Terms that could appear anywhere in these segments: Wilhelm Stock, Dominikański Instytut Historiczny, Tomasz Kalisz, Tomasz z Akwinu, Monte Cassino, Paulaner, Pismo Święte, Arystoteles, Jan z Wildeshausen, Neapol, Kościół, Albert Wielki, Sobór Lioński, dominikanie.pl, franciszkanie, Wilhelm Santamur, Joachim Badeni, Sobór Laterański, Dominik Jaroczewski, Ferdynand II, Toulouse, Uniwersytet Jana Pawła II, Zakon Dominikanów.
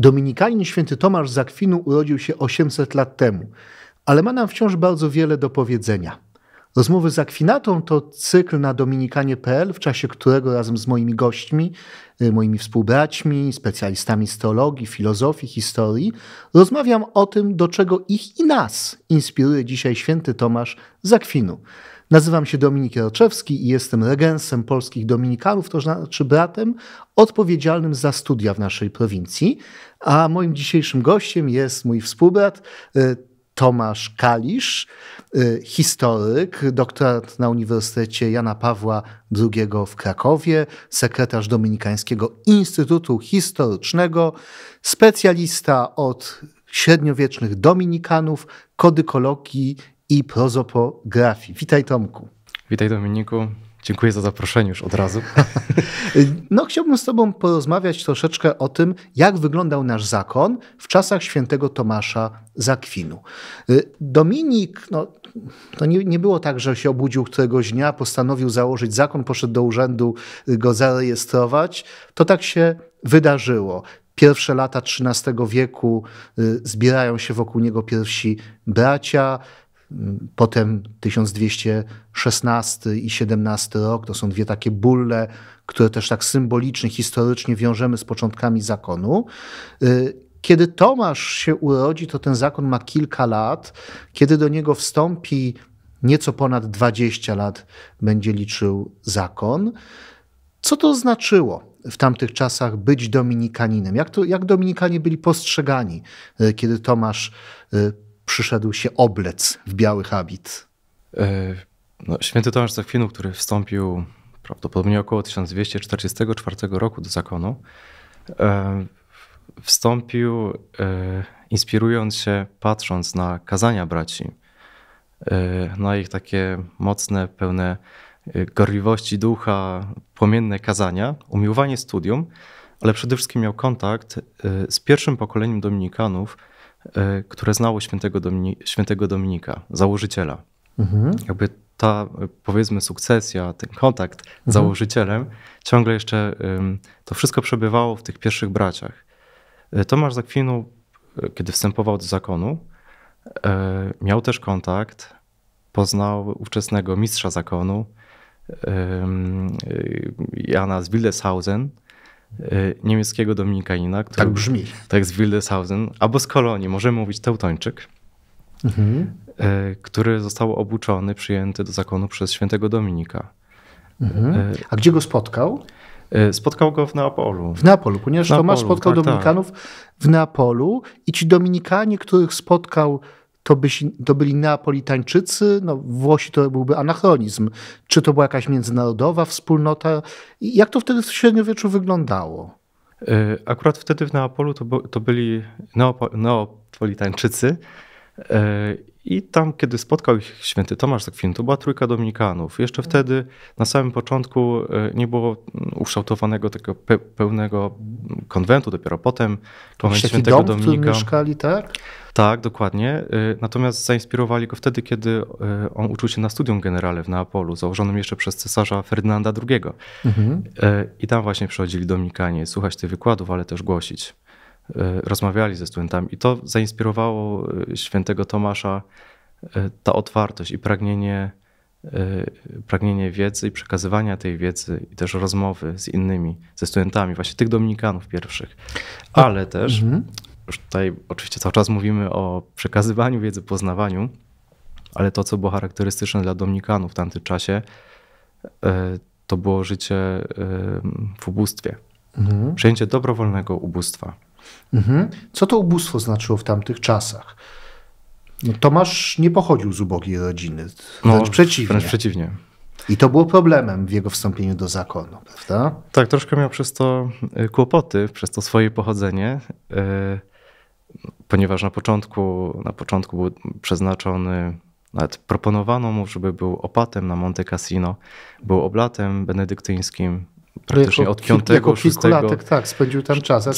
Dominikanin święty Tomasz z Akwinu urodził się 800 lat temu, ale ma nam wciąż bardzo wiele do powiedzenia. Rozmowy z Akwinatą to cykl na dominikanie.pl, w czasie którego razem z moimi gośćmi, moimi współbraćmi, specjalistami z teologii, filozofii, historii, rozmawiam o tym, do czego ich i nas inspiruje dzisiaj święty Tomasz z Akwinu. Nazywam się Dominik Jaroczewski i jestem regensem polskich dominikanów, to znaczy bratem odpowiedzialnym za studia w naszej prowincji, a moim dzisiejszym gościem jest mój współbrat Tomasz Kalisz, historyk, doktorat na Uniwersytecie Jana Pawła II w Krakowie, sekretarz Dominikańskiego Instytutu Historycznego, specjalista od średniowiecznych dominikanów, kodykologii i prozopografii. Witaj, Tomku. Witaj, Dominiku. Dziękuję za zaproszenie już od razu. No, chciałbym z tobą porozmawiać troszeczkę o tym, jak wyglądał nasz zakon w czasach świętego Tomasza z Akwinu. Dominik, no, to nie było tak, że się obudził któregoś dnia, postanowił założyć zakon, poszedł do urzędu go zarejestrować. To tak się wydarzyło. Pierwsze lata XIII wieku zbierają się wokół niego pierwsi bracia. Potem 1216 i 17 rok to są dwie takie bulle, które też tak symbolicznie, historycznie wiążemy z początkami zakonu. Kiedy Tomasz się urodzi, to ten zakon ma kilka lat. Kiedy do niego wstąpi, nieco ponad 20 lat będzie liczył zakon. Co to znaczyło w tamtych czasach być dominikaninem? Jak dominikanie byli postrzegani, kiedy Tomasz przyszedł się oblec w biały habit? No, święty Tomasz z Akwinu, który wstąpił prawdopodobnie około 1244 roku do zakonu, wstąpił inspirując się, patrząc na kazania braci, na ich takie mocne, pełne gorliwości ducha, płomienne kazania, umiłowanie studium, ale przede wszystkim miał kontakt z pierwszym pokoleniem dominikanów, które znało świętego Dominika, założyciela. Mhm. Jakby ta, powiedzmy, sukcesja, ten kontakt z założycielem, ciągle jeszcze to wszystko przebywało w tych pierwszych braciach. Tomasz z Akwinu, kiedy wstępował do zakonu, miał też kontakt, poznał ówczesnego mistrza zakonu, Jana z Wildeshausen, niemieckiego dominikanina, który tak brzmi. Tak, z Wildeshausen, albo z kolonii, możemy mówić teutończyk, który został obuczony, przyjęty do zakonu przez świętego Dominika. A gdzie go spotkał? Spotkał go w Neapolu. W Neapolu, ponieważ Tomasz spotkał dominikanów w Neapolu i ci dominikanie, których spotkał, to byli Neapolitańczycy, no Włosi to byłby anachronizm. Czy to była jakaś międzynarodowa wspólnota? Jak to wtedy w średniowieczu wyglądało? Akurat wtedy w Neapolu to byli Neapolitańczycy i tam, kiedy spotkał ich święty Tomasz z Akwinu, to była trójka dominikanów. Jeszcze wtedy, na samym początku, nie było ukształtowanego tego pełnego konwentu, dopiero potem konwent świętego Dominika. W którym mieszkali, tak? Tak, dokładnie. Natomiast zainspirowali go wtedy, kiedy on uczył się na studium generale w Neapolu, założonym jeszcze przez cesarza Ferdynanda II. I tam właśnie przychodzili dominikanie słuchać tych wykładów, ale też głosić. Rozmawiali ze studentami i to zainspirowało świętego Tomasza, ta otwartość i pragnienie wiedzy i przekazywania tej wiedzy i też rozmowy z innymi, ze studentami, właśnie tych dominikanów pierwszych. Ale też, już tutaj oczywiście cały czas mówimy o przekazywaniu wiedzy, poznawaniu, ale to, co było charakterystyczne dla dominikanów w tamtym czasie, to było życie w ubóstwie. Przyjęcie dobrowolnego ubóstwa. Co to ubóstwo znaczyło w tamtych czasach? No, Tomasz nie pochodził z ubogiej rodziny, wręcz przeciwnie. Wręcz przeciwnie. I to było problemem w jego wstąpieniu do zakonu, prawda? Tak, troszkę miał przez to kłopoty, przez to swoje pochodzenie, ponieważ na początku był przeznaczony, nawet proponowano mu, żeby był opatem na Monte Cassino, był oblatem benedyktyńskim. Praktycznie od kilkulatek, tak, spędził tam czas.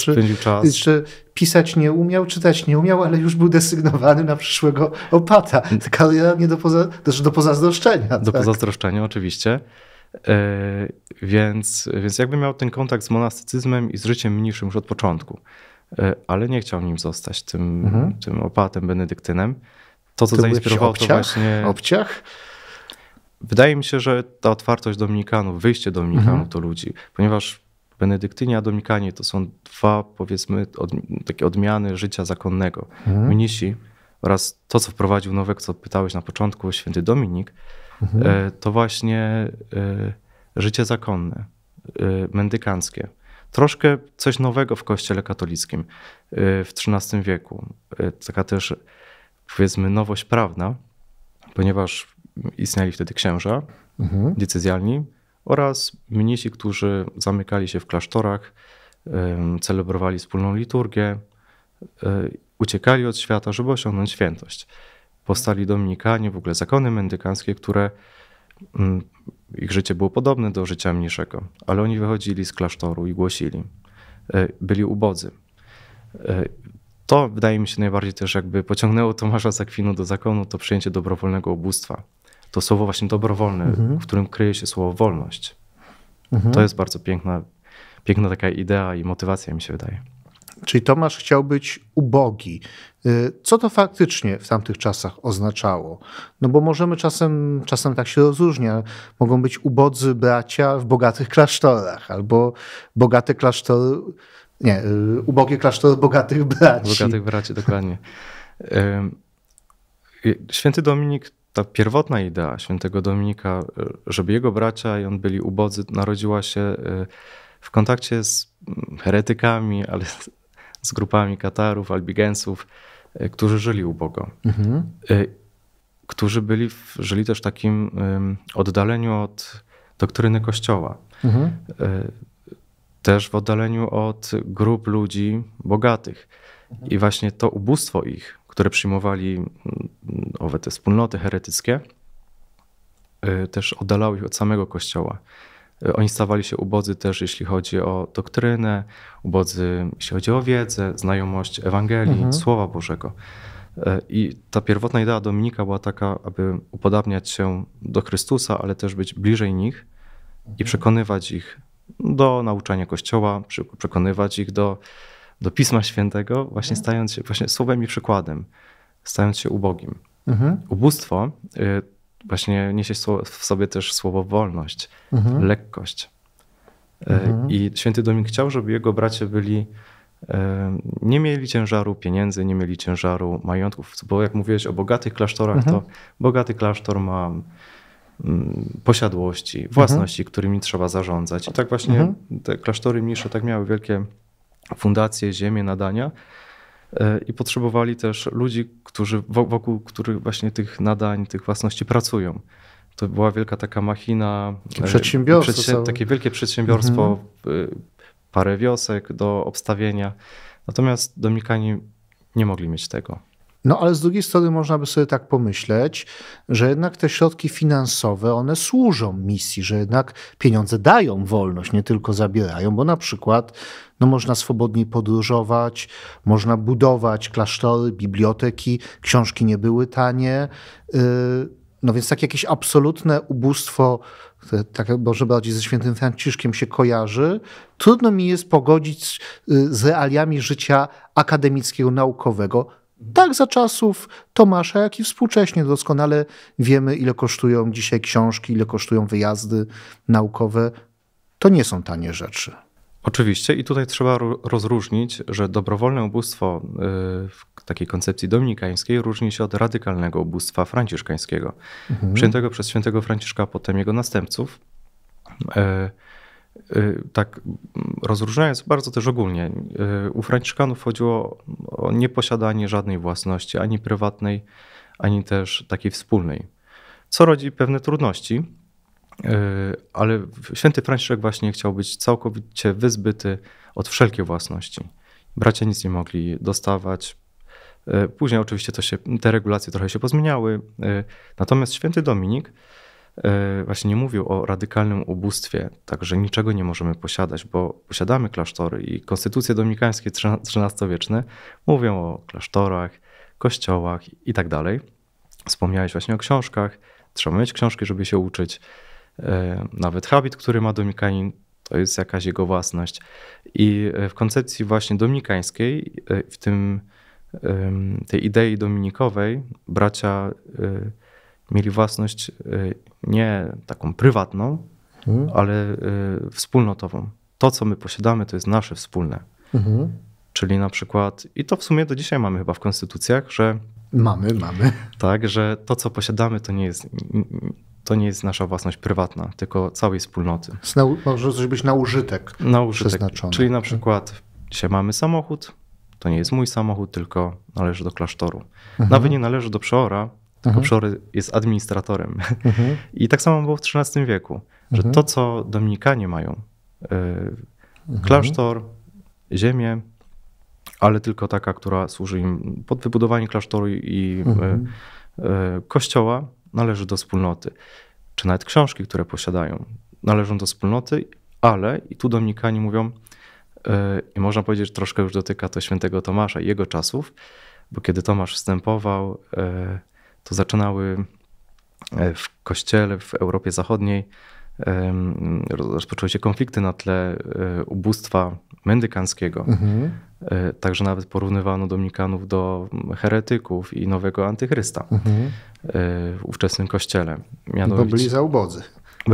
Czy pisać nie umiał, czytać nie umiał, ale już był desygnowany na przyszłego opata. Ta kariera nie do pozazdroszczenia. Do pozazdroszczenia, oczywiście. Więc jakby miał ten kontakt z monastycyzmem i z życiem mniejszym już od początku. ale nie chciał nim zostać, tym opatem benedyktynem. To, co zainspirowało, to właśnie... Obciach? Wydaje mi się, że ta otwartość Dominikanów, wyjście Dominikanów do ludzi, ponieważ benedyktyni a dominikanie to są dwa, powiedzmy, takie odmiany życia zakonnego. Mnisi oraz to, co wprowadził Nowek, co pytałeś na początku, święty Dominik, to właśnie życie zakonne, mendykanckie. Troszkę coś nowego w kościele katolickim w XIII wieku. Taka też, powiedzmy, nowość prawna, ponieważ istnieli wtedy księża decyzjalni oraz mnisi, którzy zamykali się w klasztorach, celebrowali wspólną liturgię, uciekali od świata, żeby osiągnąć świętość. Powstali dominikanie, w ogóle zakony mendykańskie, które ich życie było podobne do życia mniszego, ale oni wychodzili z klasztoru i głosili. Byli ubodzy. To wydaje mi się najbardziej też jakby pociągnęło Tomasza z Akwinu do zakonu, to przyjęcie dobrowolnego ubóstwa. To słowo właśnie dobrowolne, w którym kryje się słowo wolność. To jest bardzo piękna taka idea i motywacja, mi się wydaje. Czyli Tomasz chciał być ubogi. Co to faktycznie w tamtych czasach oznaczało? No bo możemy czasem tak się rozróżnia. Mogą być ubodzy bracia w bogatych klasztorach albo bogate klasztory... Nie, ubogie klasztor bogatych braci. Bogatych braci, dokładnie. Święty Dominik, ta pierwotna idea świętego Dominika, żeby jego bracia i on byli ubodzy, narodziła się w kontakcie z heretykami, ale z grupami katarów, albigensów, którzy żyli ubogo. Którzy żyli też w takim oddaleniu od doktryny Kościoła. Też w oddaleniu od grup ludzi bogatych. I właśnie to ubóstwo ich, które przyjmowali owe te wspólnoty heretyckie, też oddalało ich od samego Kościoła. Oni stawali się ubodzy też, jeśli chodzi o doktrynę, ubodzy, jeśli chodzi o wiedzę, znajomość Ewangelii, Słowa Bożego. I ta pierwotna idea Dominika była taka, aby upodabniać się do Chrystusa, ale też być bliżej nich i przekonywać ich do nauczania Kościoła, przekonywać ich do Pisma Świętego, właśnie stając się właśnie słowem i przykładem, stając się ubogim. Ubóstwo właśnie niesie w sobie też słowo wolność, lekkość. I święty Dominik chciał, żeby jego bracia nie mieli ciężaru pieniędzy, nie mieli ciężaru majątków. Bo jak mówiłeś o bogatych klasztorach, to bogaty klasztor ma posiadłości, własności, którymi trzeba zarządzać. I tak właśnie te klasztory mniejsze tak miały wielkie fundacje, ziemie, nadania i potrzebowali też ludzi, którzy wokół których właśnie tych nadań, tych własności pracują. To była wielka taka machina, takie wielkie przedsiębiorstwo, parę wiosek do obstawienia. Natomiast dominikanie nie mogli mieć tego. No ale z drugiej strony można by sobie tak pomyśleć, że jednak te środki finansowe, one służą misji, że jednak pieniądze dają wolność, nie tylko zabierają, bo na przykład można swobodniej podróżować, można budować klasztory, biblioteki, książki nie były tanie. No więc tak jakieś absolutne ubóstwo, które tak może bardziej ze świętym Franciszkiem się kojarzy, trudno mi jest pogodzić z realiami życia akademickiego, naukowego. Tak za czasów Tomasza, jak i współcześnie. Doskonale wiemy, ile kosztują dzisiaj książki, ile kosztują wyjazdy naukowe. To nie są tanie rzeczy. Oczywiście i tutaj trzeba rozróżnić, że dobrowolne ubóstwo w takiej koncepcji dominikańskiej różni się od radykalnego ubóstwa franciszkańskiego, przyjętego przez świętego Franciszka, a potem jego następców. Tak rozróżniając bardzo też ogólnie, u franciszkanów chodziło o nieposiadanie żadnej własności, ani prywatnej, ani też takiej wspólnej, co rodzi pewne trudności, ale święty Franciszek właśnie chciał być całkowicie wyzbyty od wszelkiej własności. Bracia nic nie mogli dostawać. Później oczywiście te regulacje trochę się pozmieniały, natomiast święty Dominik właśnie nie mówił o radykalnym ubóstwie, także niczego nie możemy posiadać, bo posiadamy klasztory i konstytucje dominikańskie XIII-wieczne mówią o klasztorach, kościołach i tak dalej. Wspomniałeś właśnie o książkach, trzeba mieć książki, żeby się uczyć. Nawet habit, który ma dominikanin, To jest jakaś jego własność. I w koncepcji właśnie dominikańskiej, w tym, tej idei dominikowej, bracia mieli własność nie taką prywatną, ale wspólnotową. To, co my posiadamy, to jest nasze wspólne. Czyli na przykład, i to w sumie do dzisiaj mamy chyba w konstytucjach, że mamy. Tak, że to, co posiadamy, to nie jest nasza własność prywatna, tylko całej wspólnoty. Może coś być na użytek. Na użytek. Przeznaczone. Czyli na przykład dzisiaj mamy samochód, to nie jest mój samochód, tylko należy do klasztoru. Nawet nie należy do przeora, tylko przeor jest administratorem. I tak samo było w XIII wieku, że to, co Dominikanie mają, klasztor, ziemię, ale tylko taka, która służy im pod wybudowanie klasztoru i kościoła, należy do wspólnoty. Czy nawet książki, które posiadają, należą do wspólnoty, ale i tu Dominikanie mówią, i można powiedzieć, że troszkę już dotyka to świętego Tomasza i jego czasów, bo kiedy Tomasz wstępował, to zaczynały w kościele w Europie Zachodniej, rozpoczęły się konflikty na tle ubóstwa mendykanckiego. Także nawet porównywano Dominikanów do heretyków i nowego antychrysta w ówczesnym kościele. Mianowicie, bo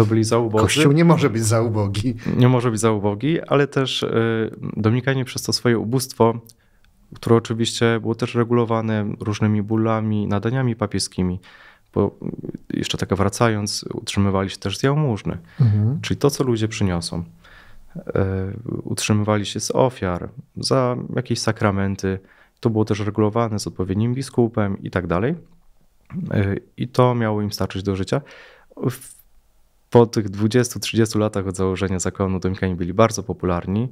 byli za ubodzy. Kościół nie może być za ubogi. Nie może być za ubogi, ale też Dominikanie przez to swoje ubóstwo, które oczywiście było też regulowane różnymi bólami, nadaniami papieskimi, bo jeszcze tak wracając, utrzymywali się też z jałmużny, czyli to, co ludzie przyniosą. Utrzymywali się z ofiar, za jakieś sakramenty. To było też regulowane z odpowiednim biskupem i tak dalej. I to miało im starczyć do życia. Po tych 20-30 latach od założenia zakonu Dominikanie byli bardzo popularni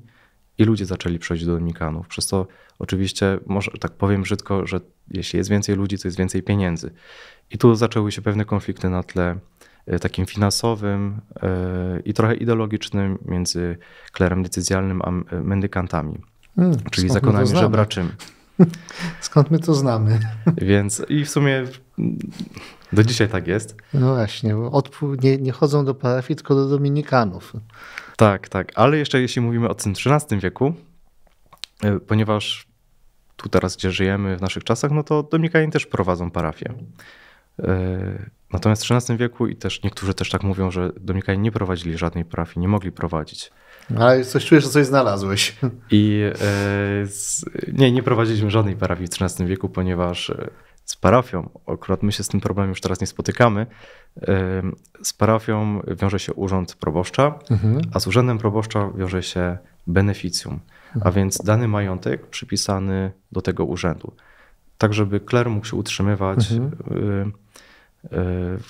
i ludzie zaczęli przejść do Dominikanów. Przez to oczywiście, może tak powiem brzydko, że jeśli jest więcej ludzi, to jest więcej pieniędzy. I tu zaczęły się pewne konflikty na tle takim finansowym i trochę ideologicznym między klerem decyzjalnym a mendykantami, czyli zakonami żebraczymi. Skąd my to znamy? Więc i w sumie do dzisiaj tak jest. No właśnie, bo nie chodzą do parafii, tylko do dominikanów. Tak, tak, ale jeszcze jeśli mówimy o tym XIII wieku, ponieważ tu teraz, gdzie żyjemy w naszych czasach, no to dominikanie też prowadzą parafię. Natomiast w XIII wieku i też niektórzy też tak mówią, że dominikanie nie prowadzili żadnej parafii, nie mogli prowadzić. Ale coś czujesz, że coś znalazłeś. I nie prowadziliśmy żadnej parafii w XIII wieku, ponieważ z parafią, akurat my się z tym problemem już teraz nie spotykamy, z parafią wiąże się urząd proboszcza, a z urzędem proboszcza wiąże się beneficjum, a więc dany majątek przypisany do tego urzędu. Tak, żeby kler mógł się utrzymywać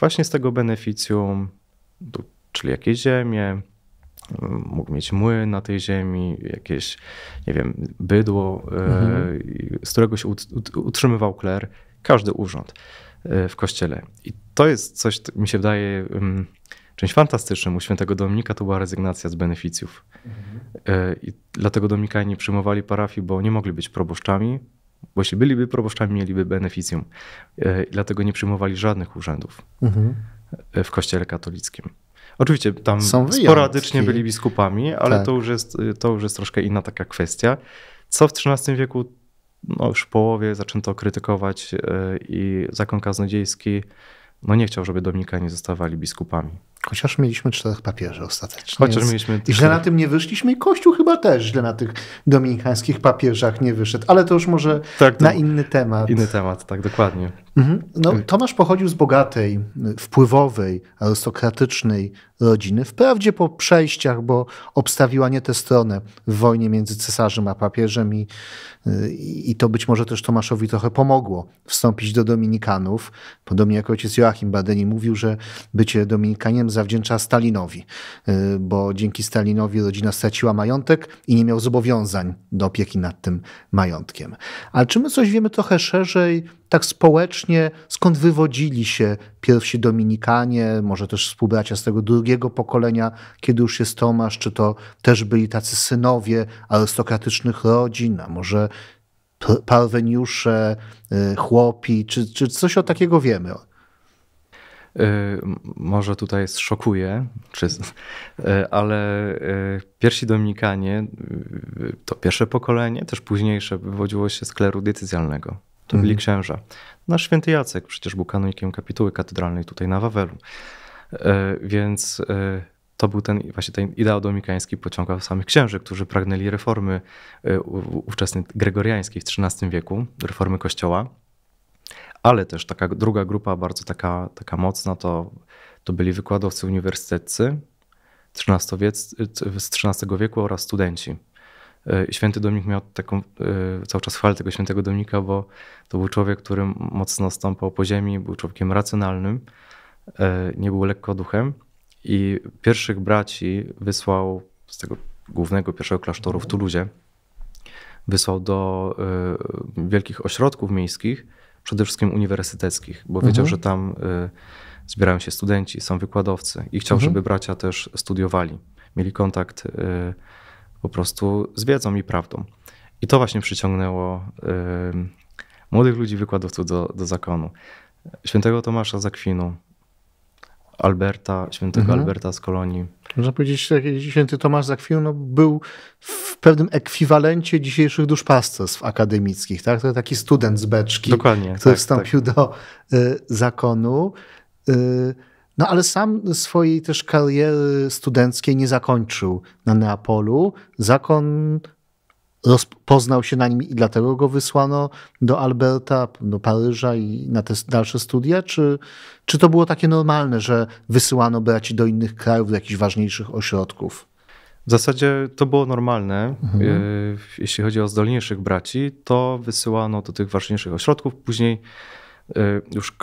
właśnie z tego beneficjum, czyli jakieś ziemie, mógł mieć młyn na tej ziemi, jakieś, nie wiem, bydło, z którego się utrzymywał kler, każdy urząd w kościele. I to jest coś, mi się wydaje, czymś fantastycznym. U świętego Dominika to była rezygnacja z beneficjów. I dlatego dominikanie nie przyjmowali parafii, bo nie mogli być proboszczami, bo jeśli byliby proboszczami, mieliby beneficjum. Dlatego nie przyjmowali żadnych urzędów w kościele katolickim. Oczywiście tam sporadycznie byli biskupami, ale tak, to już jest troszkę inna taka kwestia. Co w XIII wieku, no już w połowie zaczęto krytykować i zakon kaznodziejski nie chciał, żeby dominikanie zostawali biskupami. Chociaż mieliśmy 4 papieży ostatecznie. Źle na tym nie wyszliśmy i Kościół chyba też źle na tych dominikańskich papieżach nie wyszedł, ale to już może tak, to na inny temat. Inny temat, tak, dokładnie. No, Tomasz pochodził z bogatej, wpływowej, arystokratycznej rodziny. Wprawdzie po przejściach, bo obstawiła nie tę stronę w wojnie między cesarzem a papieżem i to być może też Tomaszowi trochę pomogło wstąpić do dominikanów. Podobnie jak ojciec Joachim Badeni mówił, że bycie dominikaniem zawdzięcza Stalinowi, bo dzięki Stalinowi rodzina straciła majątek i nie miał zobowiązań do opieki nad tym majątkiem. Ale czy my coś wiemy trochę szerzej, tak społecznie, skąd wywodzili się pierwsi dominikanie, może też współbracia z tego drugiego pokolenia, kiedy już jest Tomasz, czy to też byli tacy synowie arystokratycznych rodzin, a może parweniusze, chłopi, czy coś o takiego wiemy? może tutaj szokuje, ale pierwsi Dominikanie, to pierwsze pokolenie, też późniejsze, wywodziło się z kleru decyzjalnego. To byli księża. Nasz święty Jacek przecież był kanonikiem kapituły katedralnej tutaj na Wawelu. Więc to był ten, właśnie ten ideał dominikański pociągał samych księży, którzy pragnęli reformy ówczesnej gregoriańskiej w XIII wieku, reformy kościoła. Ale też taka druga grupa, bardzo taka mocna, to byli wykładowcy uniwersyteccy z XIII wieku oraz studenci. Święty Dominik miał taką, cały czas chwalę tego świętego Dominika, bo to był człowiek, który mocno stąpał po ziemi, był człowiekiem racjonalnym, nie był lekko duchem i pierwszych braci wysłał z tego głównego pierwszego klasztoru w Toulouse, wysłał do wielkich ośrodków miejskich, przede wszystkim uniwersyteckich, bo wiedział, że tam zbierają się studenci, są wykładowcy i chciał, żeby bracia też studiowali, mieli kontakt po prostu z wiedzą i prawdą. I to właśnie przyciągnęło młodych ludzi, wykładowców do zakonu. Świętego Tomasza z Akwinu, świętego Alberta z Kolonii. Można powiedzieć, że święty Tomasz z Akwinu był w pewnym ekwiwalencie dzisiejszych duszpasterstw akademickich. Tak? To taki student z beczki, który wstąpił do zakonu. No ale sam swojej też kariery studenckiej nie zakończył na Neapolu. Zakon poznał się na nim i dlatego go wysłano do Alberta, do Paryża i na te dalsze studia? Czy to było takie normalne, że wysyłano braci do innych krajów, do jakichś ważniejszych ośrodków? W zasadzie to było normalne. Jeśli chodzi o zdolniejszych braci, to wysyłano do tych ważniejszych ośrodków. Później już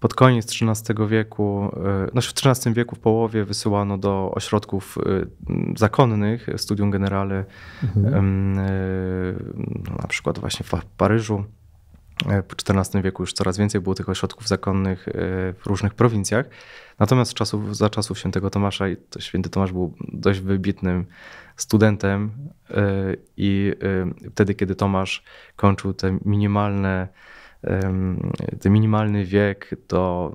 pod koniec XIII wieku, w XIII wieku w połowie wysyłano do ośrodków zakonnych, studium generale, na przykład właśnie w Paryżu. Po XIV wieku już coraz więcej było tych ośrodków zakonnych w różnych prowincjach. Natomiast za czasów świętego Tomasza, i to święty Tomasz był dość wybitnym studentem i wtedy, kiedy Tomasz kończył ten minimalny wiek do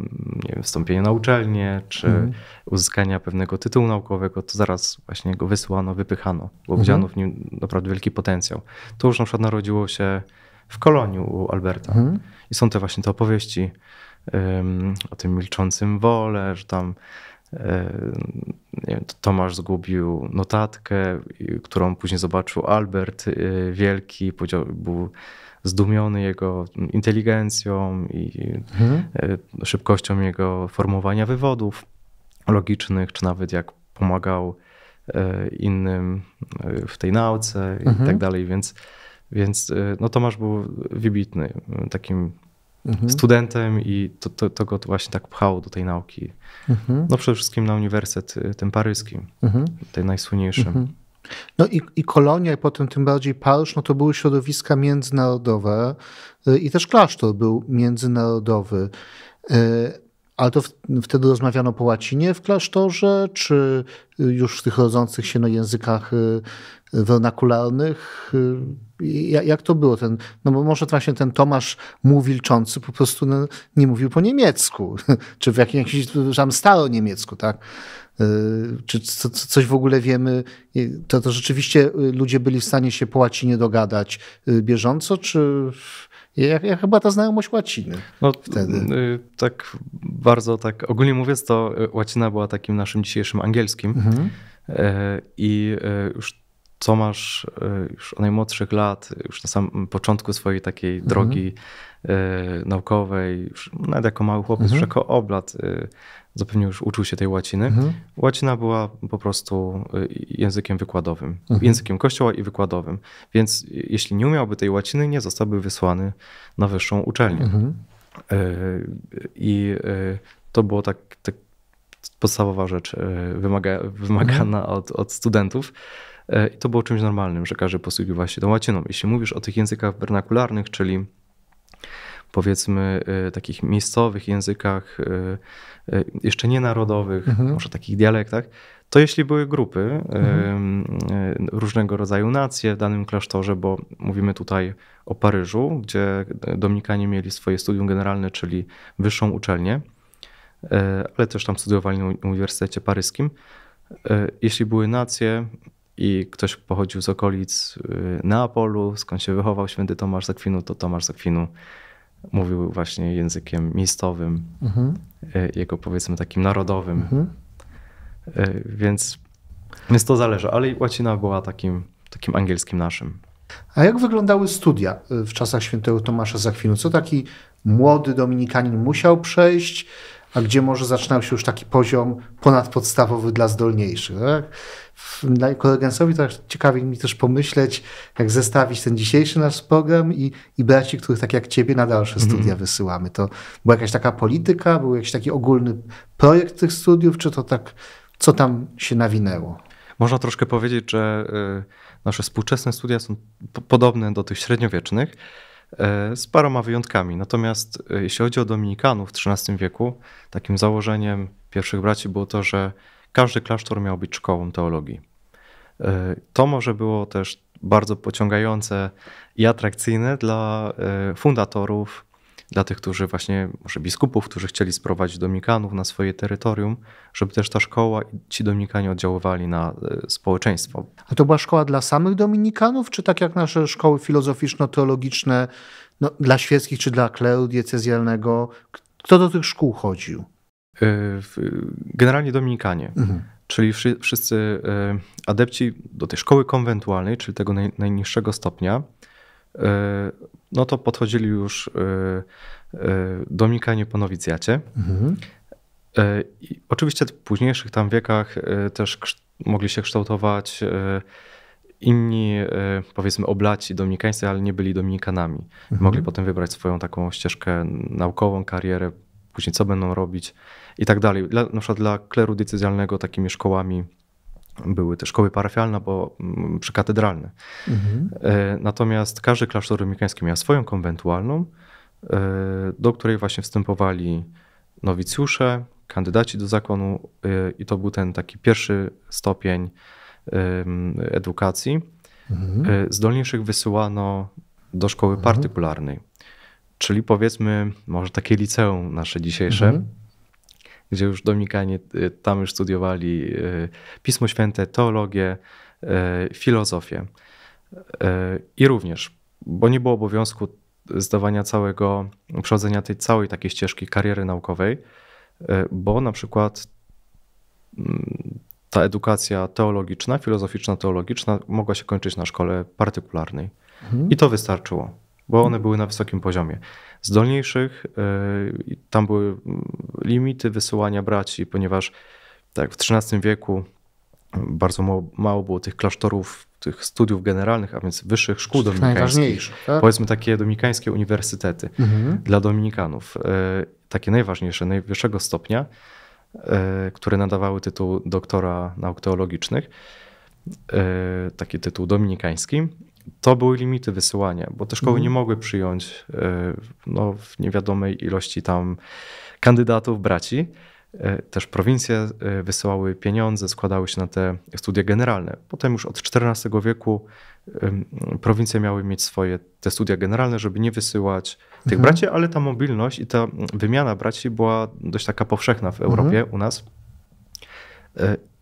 wstąpienia na uczelnię, czy uzyskania pewnego tytułu naukowego, to zaraz właśnie go wysyłano, wypychano, bo widziano w nim naprawdę wielki potencjał. To już na przykład narodziło się w Kolonii u Alberta. I są te właśnie te opowieści o tym milczącym wole, że tam Tomasz zgubił notatkę, którą później zobaczył Albert Wielki, był zdumiony jego inteligencją i szybkością jego formowania wywodów logicznych, czy nawet jak pomagał innym w tej nauce i tak dalej. Więc no Tomasz był wybitny takim studentem i to go właśnie tak pchało do tej nauki. No przede wszystkim na uniwersytet tym paryskim, ten najsłynniejszym. No i Kolonia, i potem tym bardziej Paryż, no to były środowiska międzynarodowe i też klasztor był międzynarodowy. Ale to wtedy rozmawiano po łacinie w klasztorze, czy już w tych rodzących się językach wernakularnych? Jak to było? No bo może właśnie ten Tomasz Wilczący po prostu nie mówił po niemiecku, czy w jakimś tam staroniemiecku, tak? Czy coś w ogóle wiemy? To rzeczywiście ludzie byli w stanie się po łacinie dogadać bieżąco, czy... Ja chyba ta znajomość łaciny wtedy. Tak bardzo, tak ogólnie mówiąc, to łacina była takim naszym dzisiejszym angielskim. I już Tomasz już od najmłodszych lat, już na samym początku swojej takiej drogi naukowej, już nawet jako mały chłopiec, już jako oblat, zupełnie już uczył się tej łaciny. Łacina była po prostu językiem wykładowym, językiem kościoła i wykładowym. Więc jeśli nie umiałby tej łaciny, nie zostałby wysłany na wyższą uczelnię. I to było tak podstawowa rzecz wymagana od studentów. I to było czymś normalnym, że każdy posługiwał się tą łaciną. Jeśli mówisz o tych językach wernakularnych, czyli powiedzmy takich miejscowych językach, jeszcze nie narodowych, może takich dialektach, to jeśli były grupy, różnego rodzaju nacje w danym klasztorze, bo mówimy tutaj o Paryżu, gdzie Dominikanie mieli swoje studium generalne, czyli wyższą uczelnię, ale też tam studiowali na Uniwersytecie Paryskim. Jeśli były nacje i ktoś pochodził z okolic Neapolu, skąd się wychował święty Tomasz z Akwinu, to Tomasz z Akwinu mówił właśnie językiem miejscowym, jego powiedzmy takim narodowym. Więc to zależy, ale łacina była takim angielskim naszym. A jak wyglądały studia w czasach świętego Tomasza z Akwinu? Co taki młody dominikanin musiał przejść, a gdzie może zaczynał się już taki poziom ponadpodstawowy dla zdolniejszych? Tak? Kolegensowi to ciekawie mi też pomyśleć, jak zestawić ten dzisiejszy nasz program i braci, których tak jak ciebie na dalsze studia wysyłamy. To była jakaś taka polityka, był jakiś taki ogólny projekt tych studiów, czy to tak, co tam się nawinęło? Można troszkę powiedzieć, że nasze współczesne studia są podobne do tych średniowiecznych, z paroma wyjątkami. Natomiast jeśli chodzi o dominikanów w XIII wieku, takim założeniem pierwszych braci było to, że każdy klasztor miał być szkołą teologii. To może było też bardzo pociągające i atrakcyjne dla fundatorów, dla tych, którzy właśnie, może biskupów, którzy chcieli sprowadzić dominikanów na swoje terytorium, żeby też ta szkoła i ci dominikanie oddziaływali na społeczeństwo. A to była szkoła dla samych dominikanów, czy tak jak nasze szkoły filozoficzno-teologiczne, no, dla świeckich, czy dla kleru diecezjalnego? Kto do tych szkół chodził? Generalnie dominikanie, czyli wszyscy adepci do tej szkoły konwentualnej, czyli tego najniższego stopnia. No to podchodzili już dominikanie po nowicjacie. I oczywiście w późniejszych tam wiekach też mogli się kształtować inni, powiedzmy, oblaci dominikańscy, ale nie byli dominikanami. Mogli potem wybrać swoją taką ścieżkę naukową, karierę, później co będą robić i tak dalej. Na przykład dla kleru decyzjalnego takimi szkołami były te szkoły parafialne, bo przykatedralne. Natomiast każdy klasztor dominikański miał swoją konwentualną, do której właśnie wstępowali nowicjusze, kandydaci do zakonu i to był ten taki pierwszy stopień edukacji. Zdolniejszych wysyłano do szkoły partykularnej, czyli powiedzmy może takie liceum nasze dzisiejsze, gdzie już dominikanie tam już studiowali Pismo Święte, teologię, filozofię. I również, bo nie było obowiązku zdawania całego, przechodzenia tej całej takiej ścieżki kariery naukowej, bo na przykład ta edukacja teologiczna, filozoficzno-teologiczna mogła się kończyć na szkole partykularnej. I to wystarczyło, bo one były na wysokim poziomie. Zdolniejszych, tam były limity wysyłania braci, ponieważ tak w XIII wieku bardzo mało było tych klasztorów, tych studiów generalnych, a więc wyższych szkół dominikańskich. Tak? Powiedzmy takie dominikańskie uniwersytety dla dominikanów. Takie najważniejsze, najwyższego stopnia, które nadawały tytuł doktora nauk teologicznych, taki tytuł dominikański. To były limity wysyłania, bo te szkoły nie mogły przyjąć no, w niewiadomej ilości tam kandydatów, braci. Też prowincje wysyłały pieniądze, składały się na te studia generalne. Potem już od XIV wieku prowincje miały mieć swoje te studia generalne, żeby nie wysyłać tych braci, ale ta mobilność i ta wymiana braci była dość taka powszechna w Europie, u nas.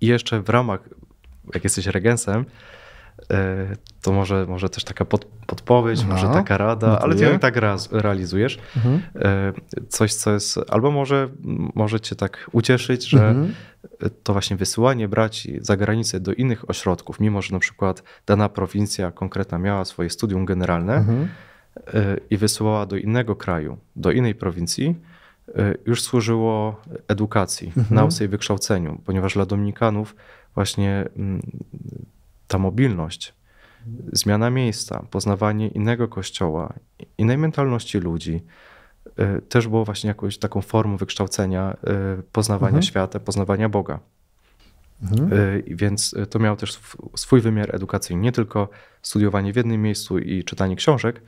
I jeszcze w ramach, jak jesteś regensem, to może też taka podpowiedź, może taka rada, no ale ty ją i tak realizujesz. Coś, co jest, albo może cię tak ucieszyć, że to właśnie wysyłanie braci za granicę do innych ośrodków, mimo że na przykład dana prowincja konkretna miała swoje studium generalne i wysyłała do innego kraju, do innej prowincji, już służyło edukacji, nauce i wykształceniu, ponieważ dla dominikanów właśnie ta mobilność, zmiana miejsca, poznawanie innego kościoła, innej mentalności ludzi też było właśnie jakąś taką formą wykształcenia, poznawania świata, poznawania Boga. Więc to miało też swój wymiar edukacyjny. Nie tylko studiowanie w jednym miejscu i czytanie książek,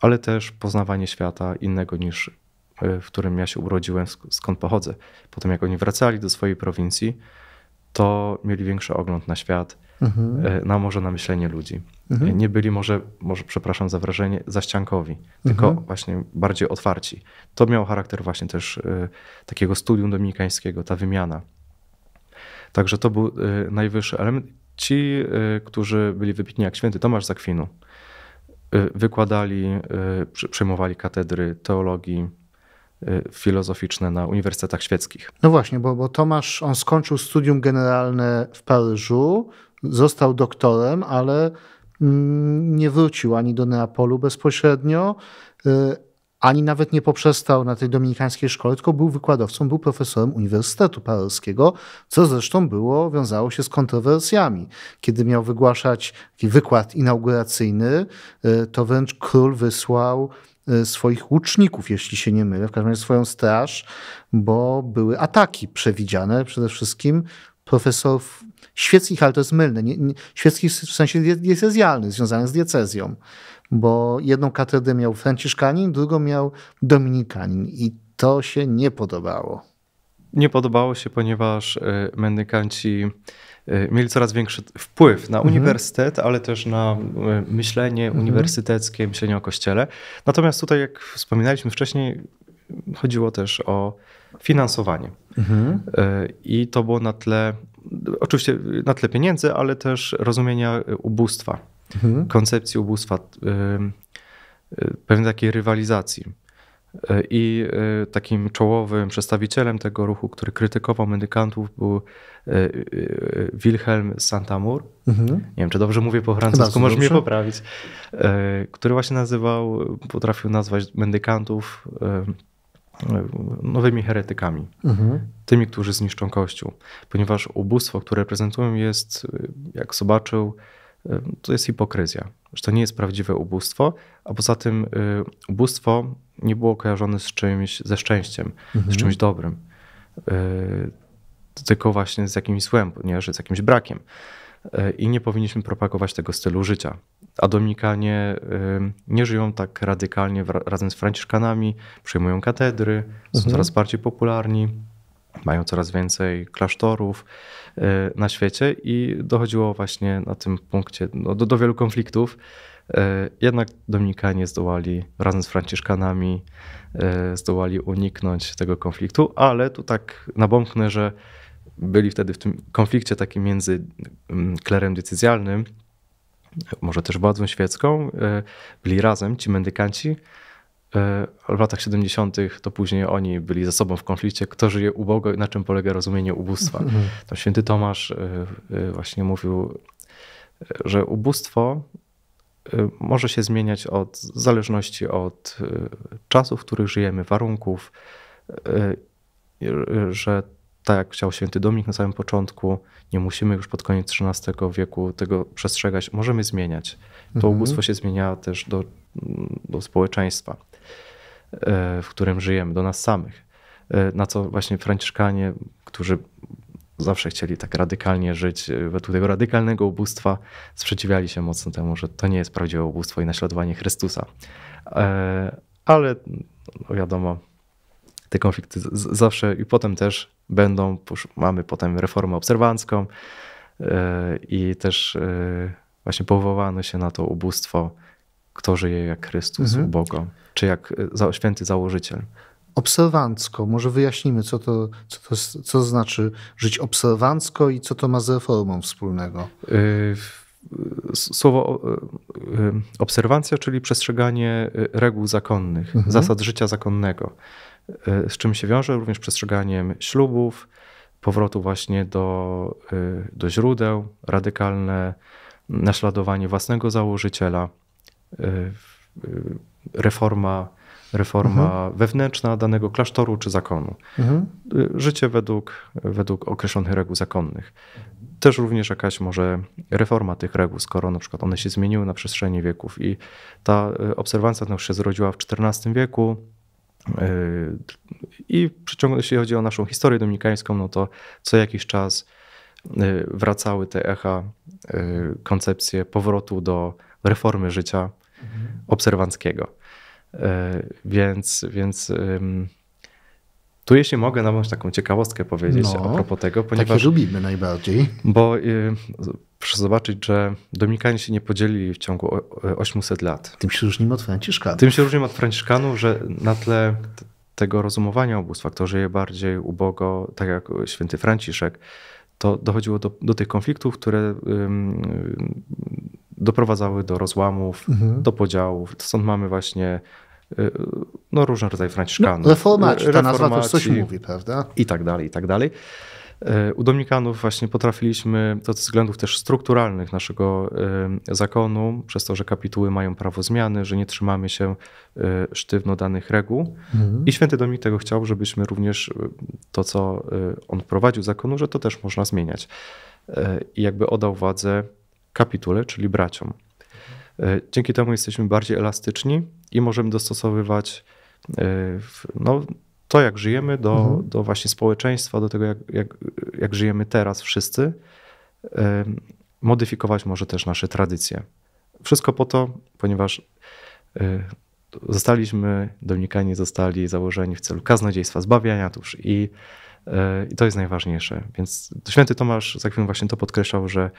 ale też poznawanie świata innego niż w którym ja się urodziłem, skąd pochodzę. Potem jak oni wracali do swojej prowincji, to mieli większy ogląd na świat, nałożone na myślenie ludzi. Nie byli może, przepraszam za wrażenie, zaściankowi, tylko właśnie bardziej otwarci. To miało charakter właśnie też takiego studium dominikańskiego, ta wymiana. Także to był najwyższy element. Ci, którzy byli wybitni jak święty Tomasz z Akwinu, wykładali, przejmowali katedry teologii filozoficzne na uniwersytetach świeckich. No właśnie, bo Tomasz, on skończył studium generalne w Paryżu, został doktorem, ale nie wrócił ani do Neapolu bezpośrednio, ani nawet nie poprzestał na tej dominikańskiej szkole, tylko był wykładowcą, był profesorem Uniwersytetu Paryskiego, co zresztą wiązało się z kontrowersjami. Kiedy miał wygłaszać taki wykład inauguracyjny, to wręcz król wysłał swoich łuczników, jeśli się nie mylę, w każdym razie swoją straż, bo były ataki przewidziane przede wszystkim profesorów świeckich, ale to jest mylne, świeckich w sensie diecezjalnym, związanych z diecezją, bo jedną katedrę miał franciszkanin, drugą miał dominikanin i to się nie podobało. Nie podobało się, ponieważ mendykanci mieli coraz większy wpływ na uniwersytet, ale też na myślenie uniwersyteckie, myślenie o kościele. Natomiast tutaj, jak wspominaliśmy wcześniej, chodziło też o finansowanie. I to było na tle, oczywiście na tle pieniędzy, ale też rozumienia ubóstwa, koncepcji ubóstwa, pewnej takiej rywalizacji. I takim czołowym przedstawicielem tego ruchu, który krytykował mendykantów, był Wilhelm Santamur. Nie wiem, czy dobrze mówię po francusku, możesz mnie poprawić. Który właśnie potrafił nazwać mendykantów nowymi heretykami. Tymi, którzy zniszczą Kościół. Ponieważ ubóstwo, które reprezentują, jest, jak zobaczył, to jest hipokryzja, że to nie jest prawdziwe ubóstwo, a poza tym ubóstwo nie było kojarzone z czymś, ze szczęściem, z czymś dobrym, tylko właśnie z jakimś złem, ponieważ z jakimś brakiem. I nie powinniśmy propagować tego stylu życia. A dominikanie nie żyją tak radykalnie razem z franciszkanami, przyjmują katedry, są coraz bardziej popularni, mają coraz więcej klasztorów na świecie i dochodziło właśnie na tym punkcie do wielu konfliktów. Jednak dominikanie zdołali razem z franciszkanami uniknąć tego konfliktu, ale tu tak nabąknę, że byli wtedy w tym konflikcie takim między klerem decyzjalnym, może też władzą świecką, byli razem ci mendykanci. W latach 70. to później oni byli ze sobą w konflikcie, kto żyje ubogo i na czym polega rozumienie ubóstwa. Tam święty Tomasz właśnie mówił, że ubóstwo może się zmieniać w zależności od czasów, w których żyjemy, warunków, że tak jak chciał święty Dominik na samym początku, nie musimy już pod koniec XIII wieku tego przestrzegać, możemy zmieniać. To ubóstwo się zmienia też do społeczeństwa, w którym żyjemy, do nas samych. Na co właśnie franciszkanie, którzy zawsze chcieli tak radykalnie żyć, według tego radykalnego ubóstwa, sprzeciwiali się mocno temu, że to nie jest prawdziwe ubóstwo i naśladowanie Chrystusa. Ale wiadomo, te konflikty zawsze i potem też będą. Mamy potem reformę obserwancką i też właśnie powołano się na to ubóstwo, kto żyje jak Chrystus ubogo, czy jak święty założyciel. Obserwancko, może wyjaśnimy, co to znaczy żyć obserwancko i co to ma z reformą wspólnego. Słowo obserwancja, czyli przestrzeganie reguł zakonnych, zasad życia zakonnego, z czym się wiąże również przestrzeganiem ślubów, powrotu właśnie do źródeł, radykalne naśladowanie własnego założyciela, reforma wewnętrzna danego klasztoru czy zakonu. Życie według określonych reguł zakonnych. Też również jakaś może reforma tych reguł, skoro na przykład one się zmieniły na przestrzeni wieków i ta obserwancja już się zrodziła w XIV wieku. I jeśli chodzi o naszą historię dominikańską, no to co jakiś czas wracały te echa, koncepcje powrotu do reformy życia obserwanckiego. Więc tu jeśli mogę nawet taką ciekawostkę powiedzieć a propos tego, ponieważ... Takie lubimy najbardziej. Bo Proszę zobaczyć, że Dominikanie się nie podzielili w ciągu 800 lat. Tym się różnimy od franciszkanów. Tym się różnimy od franciszkanów, że na tle tego rozumowania ubóstwa, kto żyje bardziej ubogo, tak jak święty Franciszek, to dochodziło do tych konfliktów, które doprowadzały do rozłamów, do podziałów. Stąd mamy właśnie no, różne rodzaje franciszkanów. No, reformaci, ta nazwa też coś mówi, prawda? I tak dalej, i tak dalej. U Dominikanów właśnie potrafiliśmy, to ze względów też strukturalnych naszego zakonu, przez to, że kapituły mają prawo zmiany, że nie trzymamy się sztywno danych reguł. I święty Dominik tego chciał, żebyśmy również to, co on prowadził zakonu, że to też można zmieniać. I jakby oddał władzę kapitule, czyli braciom. Dzięki temu jesteśmy bardziej elastyczni i możemy dostosowywać no, to, jak żyjemy, do właśnie społeczeństwa, do tego, jak żyjemy teraz wszyscy, modyfikować może też nasze tradycje. Wszystko po to, ponieważ Dominikanie zostali założeni w celu kaznodziejstwa, zbawiania dusz i to jest najważniejsze. Więc święty Tomasz z Akwinu właśnie to podkreślał, że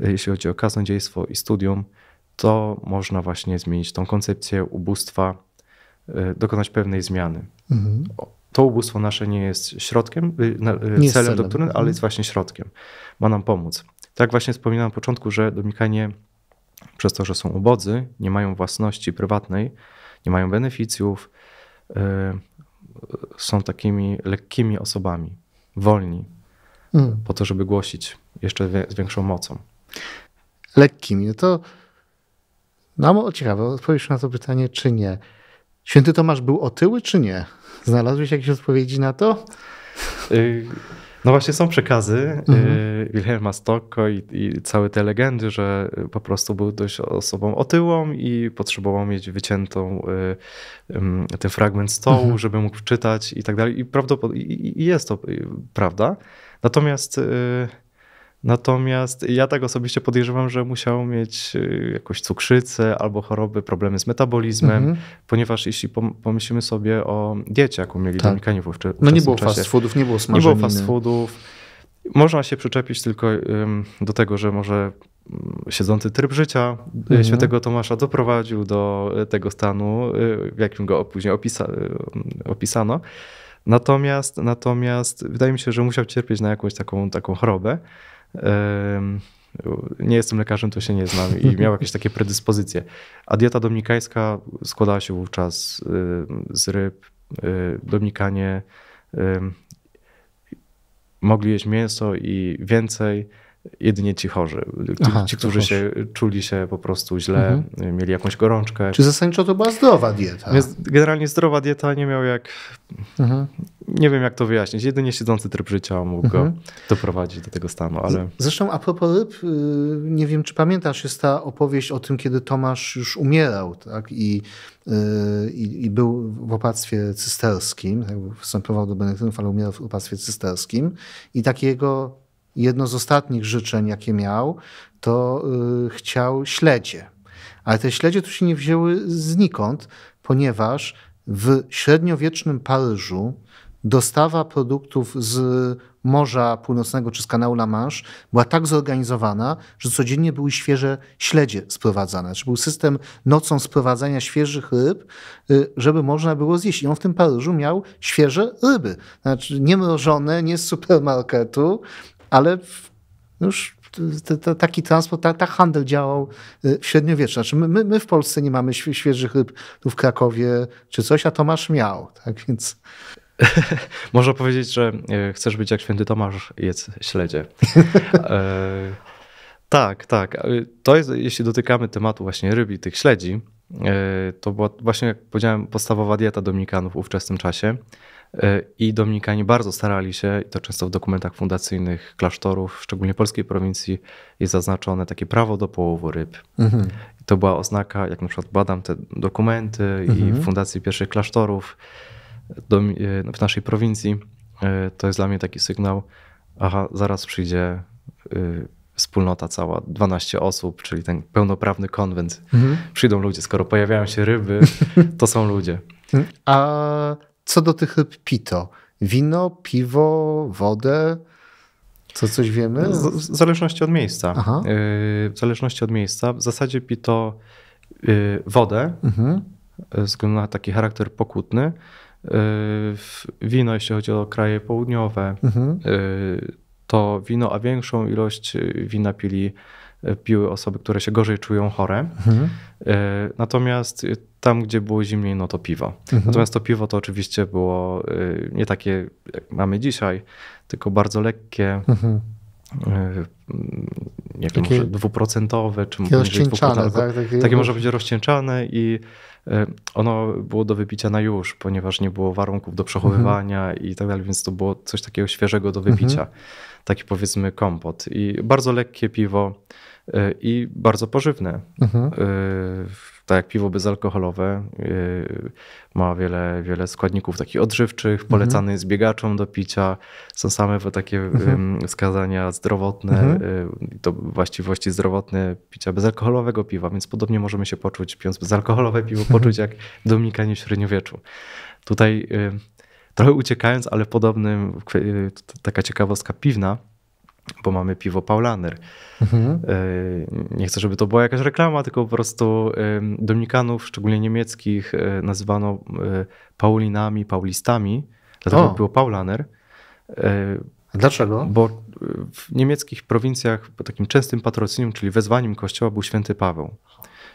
jeśli chodzi o kaznodziejstwo i studium, to można właśnie zmienić tą koncepcję ubóstwa, dokonać pewnej zmiany. To ubóstwo nasze nie jest środkiem, celem doktryny, ale jest właśnie środkiem. Ma nam pomóc. Tak właśnie wspominałem na początku, że Dominikanie przez to, że są ubodzy, nie mają własności prywatnej, nie mają beneficjów, są takimi lekkimi osobami, wolni, po to, żeby głosić jeszcze z większą mocą. Lekkimi, to no, ciekawe, odpowiesz na to pytanie, czy nie. Święty Tomasz był otyły, czy nie? Znalazłeś jakieś odpowiedzi na to? No właśnie są przekazy Wilhelma Stocka i całe te legendy, że po prostu był dość osobą otyłą i potrzebował mieć wyciętą ten fragment stołu, żeby mógł czytać i tak dalej. I jest to prawda. Natomiast ja tak osobiście podejrzewam, że musiał mieć jakąś cukrzycę albo choroby, problemy z metabolizmem, ponieważ jeśli pomyślimy sobie o diecie, jaką mieli Dominikanie w ówczesnym czasie. No nie było fast foodów, nie było smażeniny. Nie było fast foodów. Można się przyczepić tylko do tego, że może siedzący tryb życia świętego Tomasza doprowadził do tego stanu, w jakim go później opisano. Natomiast wydaje mi się, że musiał cierpieć na jakąś taką chorobę. Nie jestem lekarzem, to się nie znam i miał jakieś takie predyspozycje. A dieta dominikańska składała się wówczas z ryb. Dominikanie mogli jeść mięso i więcej, jedynie ci chorzy. Ci, którzy czuli się po prostu źle, mieli jakąś gorączkę. Czy zasadniczo to była zdrowa dieta? Generalnie zdrowa dieta, nie miał jak... Nie wiem, jak to wyjaśnić. Jedynie siedzący tryb życia mógł go doprowadzić do tego stanu. Ale... Zresztą a propos ryb, nie wiem, czy pamiętasz, jest ta opowieść o tym, kiedy Tomasz już umierał, tak? I był w opactwie cysterskim. Wstępował do benedyktynów, ale umierał w opactwie cysterskim. I takiego... Jedno z ostatnich życzeń, jakie miał, to chciał śledzie. Ale te śledzie tu się nie wzięły znikąd, ponieważ w średniowiecznym Paryżu dostawa produktów z Morza Północnego czy z kanału La Manche była tak zorganizowana, że codziennie były świeże śledzie sprowadzane. Znaczy był system nocą sprowadzania świeżych ryb, żeby można było zjeść. I on w tym Paryżu miał świeże ryby. Znaczy nie mrożone, nie z supermarketu, ale już taki transport, handel działał w średniowieczu. Znaczy my w Polsce nie mamy świeżych ryb tu w Krakowie czy coś, a Tomasz miał. Tak więc... Można powiedzieć, że chcesz być jak święty Tomasz, jedz śledzie. Tak. To jest, jeśli dotykamy tematu właśnie ryb i tych śledzi, to była właśnie, jak powiedziałem, podstawowa dieta Dominikanów w ówczesnym czasie. I Dominikanie bardzo starali się, i to często w dokumentach fundacyjnych klasztorów, szczególnie polskiej prowincji, jest zaznaczone takie prawo do połowu ryb. I to była oznaka, jak na przykład badam te dokumenty i w fundacji pierwszych klasztorów w naszej prowincji, to jest dla mnie taki sygnał, aha, zaraz przyjdzie wspólnota cała, 12 osób, czyli ten pełnoprawny konwent. Przyjdą ludzie, skoro pojawiają się ryby, to są ludzie. Co do tych ryb pito? Wino, piwo, wodę? Coś wiemy? W zależności od miejsca. Aha. W zależności od miejsca. W zasadzie pito wodę, ze względu na taki charakter pokutny. Wino, jeśli chodzi o kraje południowe, to wino, a większą ilość wina piły osoby, które się gorzej czują, chore. Natomiast tam, gdzie było zimniej, no to piwo. Natomiast to piwo to oczywiście było nie takie, jak mamy dzisiaj, tylko bardzo lekkie, nie wiem, może dwuprocentowe, czy może rozcieńczane, tak? Takie może być rozcieńczane i ono było do wypicia na już, ponieważ nie było warunków do przechowywania i tak dalej, więc to było coś takiego świeżego do wypicia. Taki, powiedzmy, kompot. I bardzo lekkie piwo i bardzo pożywne. Tak jak piwo bezalkoholowe, ma wiele składników takich odżywczych, polecany jest biegaczom do picia. Są same takie wskazania zdrowotne, to właściwości zdrowotne picia bezalkoholowego piwa, więc podobnie możemy się poczuć, pijąc bezalkoholowe piwo, poczuć jak Dominikanie w średniowieczu. Tutaj trochę uciekając, ale podobnym, taka ciekawostka piwna, bo mamy piwo Paulaner. Nie chcę, żeby to była jakaś reklama, tylko po prostu Dominikanów, szczególnie niemieckich, nazywano Paulinami, Paulistami, dlatego było Paulaner. Dlaczego? Bo w niemieckich prowincjach takim częstym patrocinium, czyli wezwaniem Kościoła, był Święty Paweł.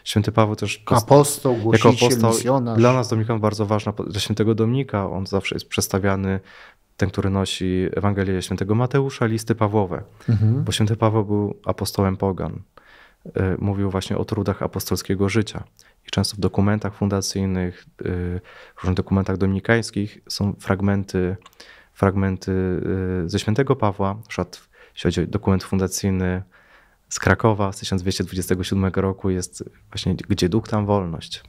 Święty Paweł też apostoł, głosiciel, jako apostoł, misjonarz. Dla nas Dominikan bardzo ważna, dla świętego Dominika, on zawsze jest przedstawiany, ten, który nosi Ewangelię Świętego Mateusza, listy Pawłowe, bo Święty Paweł był apostołem pogan. Mówił właśnie o trudach apostolskiego życia i często w dokumentach fundacyjnych, w różnych dokumentach dominikańskich są fragmenty ze Świętego Pawła, na przykład jeśli chodzi o dokument fundacyjny z Krakowa z 1227 roku jest właśnie "Gdzie duch, tam wolność".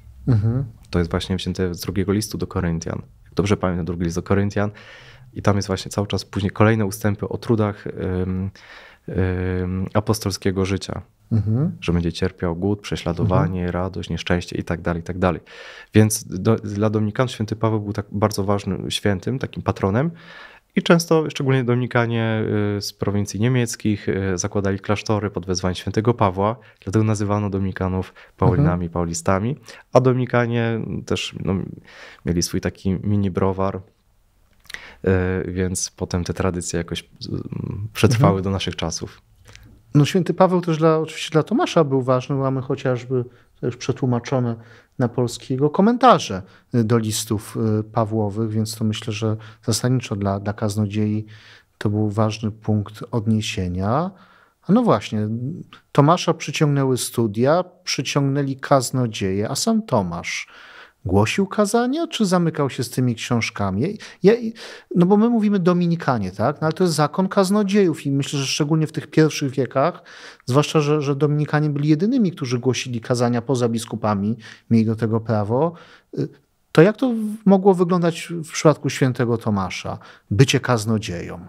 To jest właśnie wzięte z drugiego listu do Koryntian. Jak dobrze pamiętam, drugi list do Koryntian. I tam jest właśnie cały czas później kolejne ustępy o trudach apostolskiego życia. Że będzie cierpiał głód, prześladowanie, radość, nieszczęście i tak dalej, i tak dalej. Więc dla Dominikanów Święty Paweł był tak bardzo ważnym świętym, takim patronem. I często, szczególnie Dominikanie z prowincji niemieckich, zakładali klasztory pod wezwaniem Świętego Pawła, dlatego nazywano Dominikanów Paulinami, Paulistami. A Dominikanie też mieli swój taki mini browar, więc potem te tradycje jakoś przetrwały do naszych czasów. No, Święty Paweł też oczywiście dla Tomasza był ważny, mamy chociażby to już przetłumaczone na polskiego komentarze do listów Pawłowych, więc to myślę, że zasadniczo dla kaznodziei to był ważny punkt odniesienia. A no właśnie, Tomasza przyciągnęły studia, przyciągnęli kaznodzieje, a sam Tomasz głosił kazania, czy zamykał się z tymi książkami? No bo my mówimy Dominikanie, tak? No ale to jest zakon kaznodziejów i myślę, że szczególnie w tych pierwszych wiekach, zwłaszcza, że Dominikanie byli jedynymi, którzy głosili kazania poza biskupami, mieli do tego prawo. To jak to mogło wyglądać w przypadku świętego Tomasza? Bycie kaznodzieją.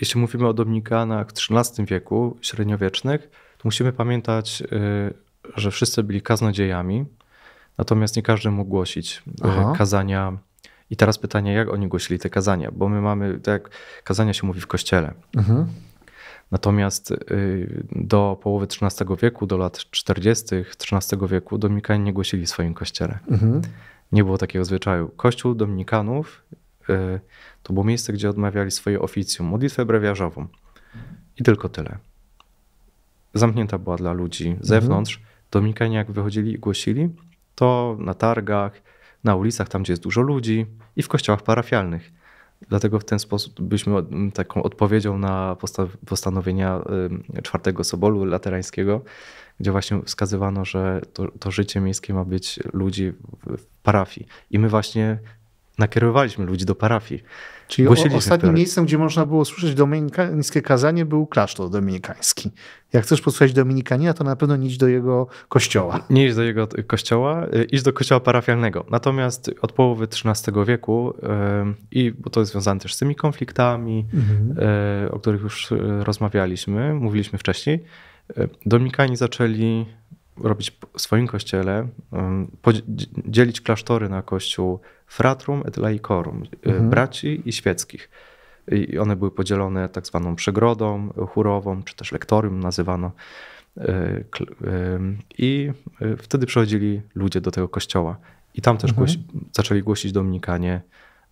Jeśli mówimy o Dominikanach w XIII wieku, średniowiecznych, to musimy pamiętać, że wszyscy byli kaznodziejami, natomiast nie każdy mógł głosić kazania. I teraz pytanie, jak oni głosili te kazania, bo my mamy, tak jak kazania się mówi w kościele. Natomiast do połowy XIII wieku, do lat 40. XIII wieku Dominikanie nie głosili w swoim kościele. Nie było takiego zwyczaju. Kościół Dominikanów to było miejsce, gdzie odmawiali swoje oficjum, modlitwę brewiarzową i tylko tyle. Zamknięta była dla ludzi z zewnątrz. Dominikanie jak wychodzili i głosili, to na targach, na ulicach, tam gdzie jest dużo ludzi i w kościołach parafialnych. Dlatego w ten sposób byliśmy taką odpowiedzią na postanowienia IV Soboru Laterańskiego, gdzie właśnie wskazywano, że to życie miejskie ma być ludzi w parafii. I my właśnie nakierowaliśmy ludzi do parafii. Czyli ostatnim miejscem, gdzie można było słyszeć dominikańskie kazanie, był klasztor dominikański. Jak chcesz posłuchać dominikanina, to na pewno nie idź do jego kościoła. Nie idź do jego kościoła, idź do kościoła parafialnego. Natomiast od połowy XIII wieku, bo to jest związane też z tymi konfliktami, o których już rozmawialiśmy, mówiliśmy wcześniej, dominikanie zaczęli robić w swoim kościele, dzielić klasztory na kościół fratrum et laicorum, braci i świeckich. i one były podzielone tak zwaną przegrodą chórową, czy też lektorium nazywano. I wtedy przychodzili ludzie do tego kościoła i tam też zaczęli głosić Dominikanie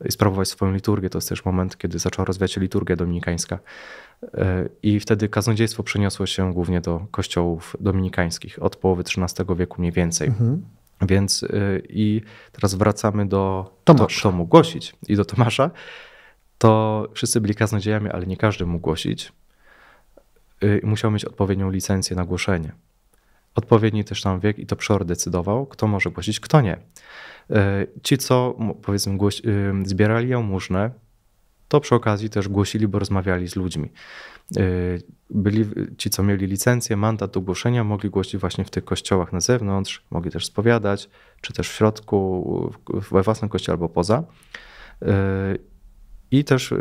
i sprawować swoją liturgię. To jest też moment, kiedy zaczęła rozwijać się liturgia dominikańska. I wtedy kaznodziejstwo przeniosło się głównie do kościołów dominikańskich od połowy XIII wieku mniej więcej. Więc i teraz wracamy do kto mógł głosić i do Tomasza. To wszyscy byli kaznodziejami, ale nie każdy mógł głosić. Musiał mieć odpowiednią licencję na głoszenie. Odpowiedni też tam wiek i to przeor decydował, kto może głosić, kto nie. Ci, co powiedzmy zbierali jałmużnę, to przy okazji też głosili, bo rozmawiali z ludźmi. Byli ci, co mieli licencję, mandat do głoszenia, mogli głosić właśnie w tych kościołach na zewnątrz, mogli też spowiadać, czy też w środku, we własnym kościele albo poza. I też,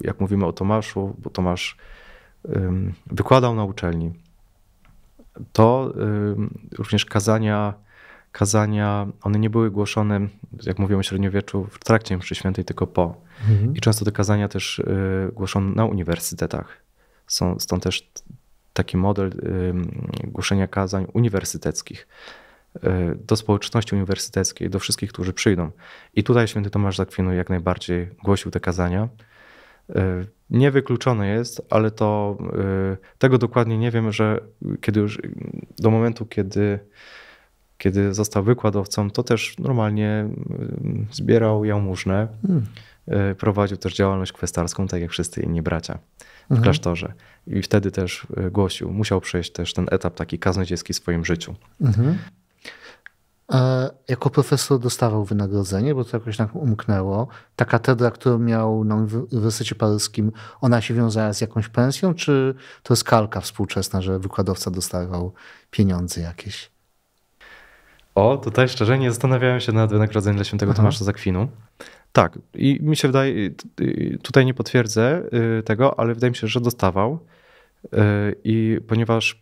jak mówimy o Tomaszu, bo Tomasz wykładał na uczelni, to również kazania, one nie były głoszone, jak mówiłem o średniowieczu, w trakcie mszy świętej, tylko po. I często te kazania też głoszono na uniwersytetach. Stąd też taki model głoszenia kazań uniwersyteckich do społeczności uniwersyteckiej, do wszystkich, którzy przyjdą. I tutaj święty Tomasz z Akwinu jak najbardziej głosił te kazania. Niewykluczone jest, ale to tego dokładnie nie wiem, że kiedy już do momentu, kiedy został wykładowcą, to też normalnie zbierał jałmużnę, prowadził też działalność kwestarską, tak jak wszyscy inni bracia w klasztorze. I wtedy też głosił, musiał przejść też ten etap taki kaznodziejski w swoim życiu. A jako profesor dostawał wynagrodzenie, bo to jakoś nam umknęło. Ta katedra, którą miał na Uniwersytecie Paryskim, ona się wiązała z jakąś pensją, czy to jest kalka współczesna, że wykładowca dostawał pieniądze jakieś? O, tutaj szczerze nie zastanawiałem się nad wynagrodzeniem dla świętego Tomasza z Akwinu. Tak, i mi się wydaje, tutaj nie potwierdzę tego, ale wydaje mi się, że dostawał. I ponieważ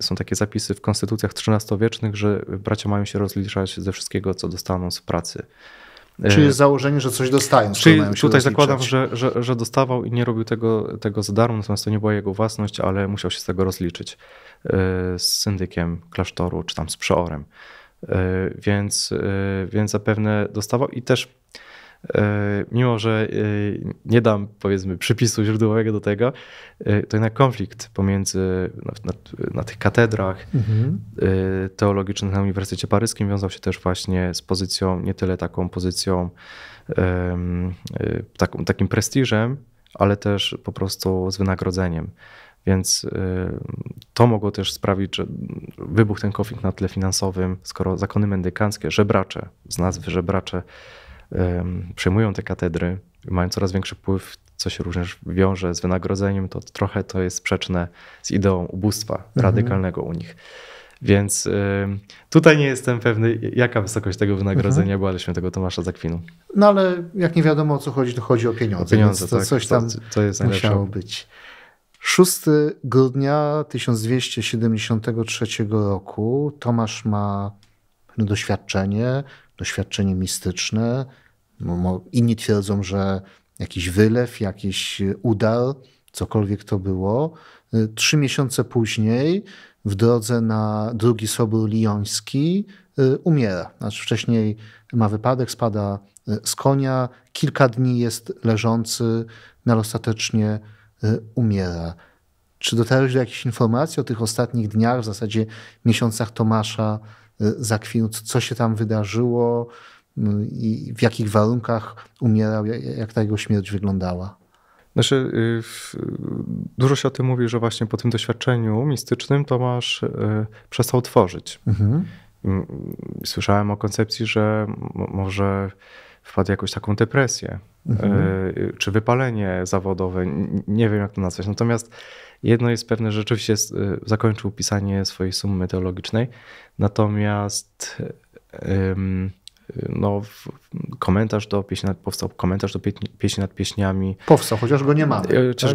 są takie zapisy w konstytucjach XIII-wiecznych, że bracia mają się rozliczać ze wszystkiego, co dostaną z pracy. Czyli jest założenie, że coś dostają. Czyli tutaj rozliczać. Zakładam, że dostawał i nie robił tego za darmo, natomiast to nie była jego własność, ale musiał się z tego rozliczyć z syndykiem klasztoru czy tam z przeorem. Więc zapewne dostawał i też mimo, że nie dam powiedzmy przypisu źródłowego do tego, to jednak konflikt pomiędzy na tych katedrach teologicznych na Uniwersytecie Paryskim wiązał się też właśnie z pozycją, nie tyle taką pozycją, takim prestiżem, ale też po prostu z wynagrodzeniem. Więc to mogło też sprawić, że wybuchł ten konflikt na tle finansowym, skoro zakony mendykanckie, żebracze, z nazwy żebracze, przyjmują te katedry, mają coraz większy wpływ, co się również wiąże z wynagrodzeniem, to trochę to jest sprzeczne z ideą ubóstwa radykalnego u nich. Więc tutaj nie jestem pewny, jaka wysokość tego wynagrodzenia była dla świętego Tomasza z Akwinu. No ale jak nie wiadomo o co chodzi, to chodzi o pieniądze. To tak, coś tam to jest musiało być. 6 grudnia 1273 roku Tomasz ma doświadczenie mistyczne. Inni twierdzą, że jakiś wylew, jakiś udar, cokolwiek to było. 3 miesiące później w drodze na drugi Sobór Lioński umiera. Znaczy wcześniej ma wypadek, spada z konia, kilka dni jest leżący, ale ostatecznie umiera. Czy dotarłeś do jakichś informacji o tych ostatnich dniach, w zasadzie miesiącach Tomasza z Akwinu, co się tam wydarzyło i w jakich warunkach umierał, jak ta jego śmierć wyglądała? Znaczy, dużo się o tym mówi, że właśnie po tym doświadczeniu mistycznym Tomasz przestał tworzyć. Słyszałem o koncepcji, że może wpadł w jakąś taką depresję, czy wypalenie zawodowe, nie wiem jak to nazwać. Natomiast jedno jest pewne, że rzeczywiście zakończył pisanie swojej summy teologicznej, natomiast komentarz do Pieśni nad Pieśniami. Powstał, chociaż go nie mamy. Chociaż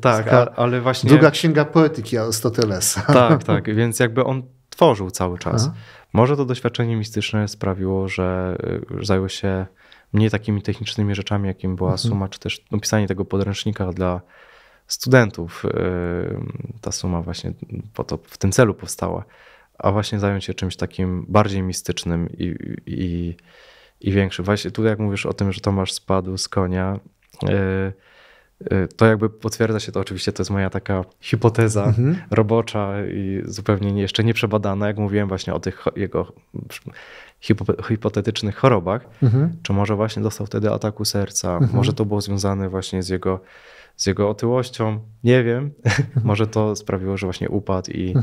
tak? Ale właśnie... Druga księga poetyki Arystotelesa. Tak, więc jakby on tworzył cały czas. Może to doświadczenie mistyczne sprawiło, że zajął się mniej takimi technicznymi rzeczami, jakim była suma, czy też pisanie tego podręcznika dla studentów. Ta suma właśnie po to, w tym celu powstała, a właśnie zająć się czymś takim bardziej mistycznym i większym. Właśnie tutaj, jak mówisz o tym, że Tomasz spadł z konia, to jakby potwierdza się to, oczywiście to jest moja taka hipoteza robocza i zupełnie jeszcze nie przebadana, jak mówiłem właśnie o tych jego hipotetycznych chorobach, czy może właśnie dostał wtedy ataku serca, może to było związane właśnie z jego otyłością, nie wiem, może to sprawiło, że właśnie upadł i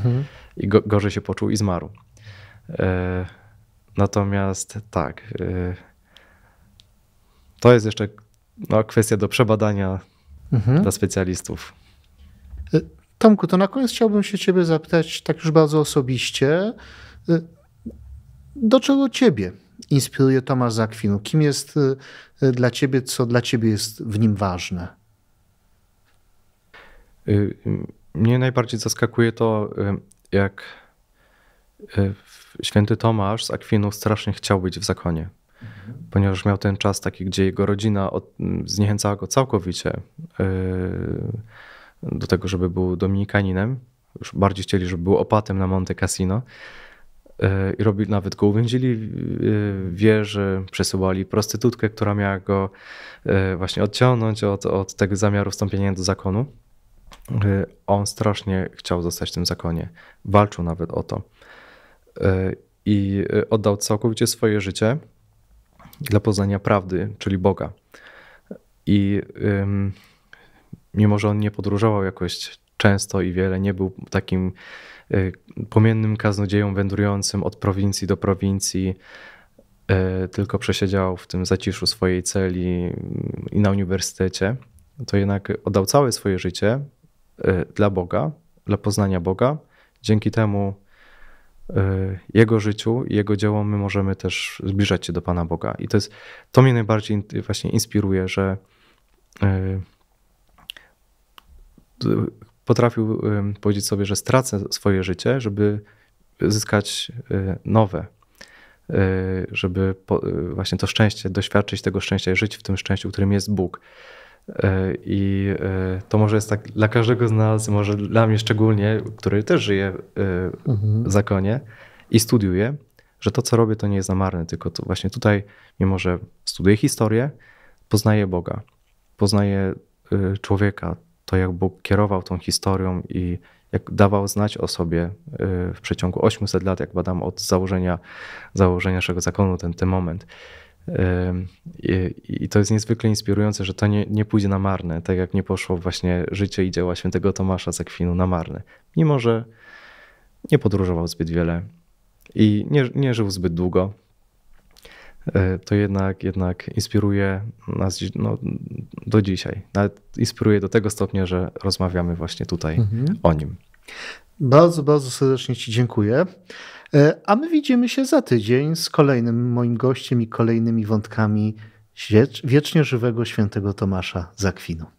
gorzej się poczuł i zmarł. Natomiast tak, to jest jeszcze kwestia do przebadania dla specjalistów. Tomku, to na koniec chciałbym się ciebie zapytać tak już bardzo osobiście. Do czego ciebie inspiruje Tomasz z Akwinu? Kim jest dla ciebie, co dla ciebie jest w nim ważne? Mnie najbardziej zaskakuje to, jak święty Tomasz z Akwinu strasznie chciał być w zakonie, ponieważ miał ten czas taki, gdzie jego rodzina zniechęcała go całkowicie do tego, żeby był dominikaninem. Już bardziej chcieli, żeby był opatem na Monte Cassino. I robili, nawet go uwięzili w wieży, przesyłali prostytutkę, która miała go właśnie odciągnąć od tego zamiaru wstąpienia do zakonu. On strasznie chciał zostać w tym zakonie. Walczył nawet o to. I oddał całkowicie swoje życie dla poznania prawdy, czyli Boga. I mimo że on nie podróżował jakoś często i wiele, nie był takim płomiennym kaznodzieją wędrującym od prowincji do prowincji, tylko przesiedział w tym zaciszu swojej celi i na uniwersytecie, to jednak oddał całe swoje życie dla Boga, dla poznania Boga. Dzięki temu jego życiu i jego dziełom my możemy też zbliżać się do Pana Boga. I to mnie najbardziej właśnie inspiruje, że potrafił powiedzieć sobie, że stracę swoje życie, żeby zyskać nowe, żeby właśnie to szczęście, doświadczyć tego szczęścia i żyć w tym szczęściu, którym jest Bóg. I to może jest tak dla każdego z nas, może dla mnie szczególnie, który też żyje w zakonie i studiuje, że to, co robię, to nie jest na marne, tylko to właśnie tutaj, mimo że studiuję historię, poznaję Boga, poznaję człowieka, to jak Bóg kierował tą historią i jak dawał znać o sobie w przeciągu 800 lat, jak badam od założenia naszego zakonu ten moment. I to jest niezwykle inspirujące, że to nie pójdzie na marne, tak jak nie poszło właśnie życie i dzieła świętego Tomasza z Akwinu na marne, mimo że nie podróżował zbyt wiele i nie żył zbyt długo, to jednak inspiruje nas do dzisiaj. Nawet inspiruje do tego stopnia, że rozmawiamy właśnie tutaj o nim. Bardzo, bardzo serdecznie ci dziękuję. A my widzimy się za tydzień z kolejnym moim gościem i kolejnymi wątkami wiecznie żywego świętego Tomasza z Akwinu.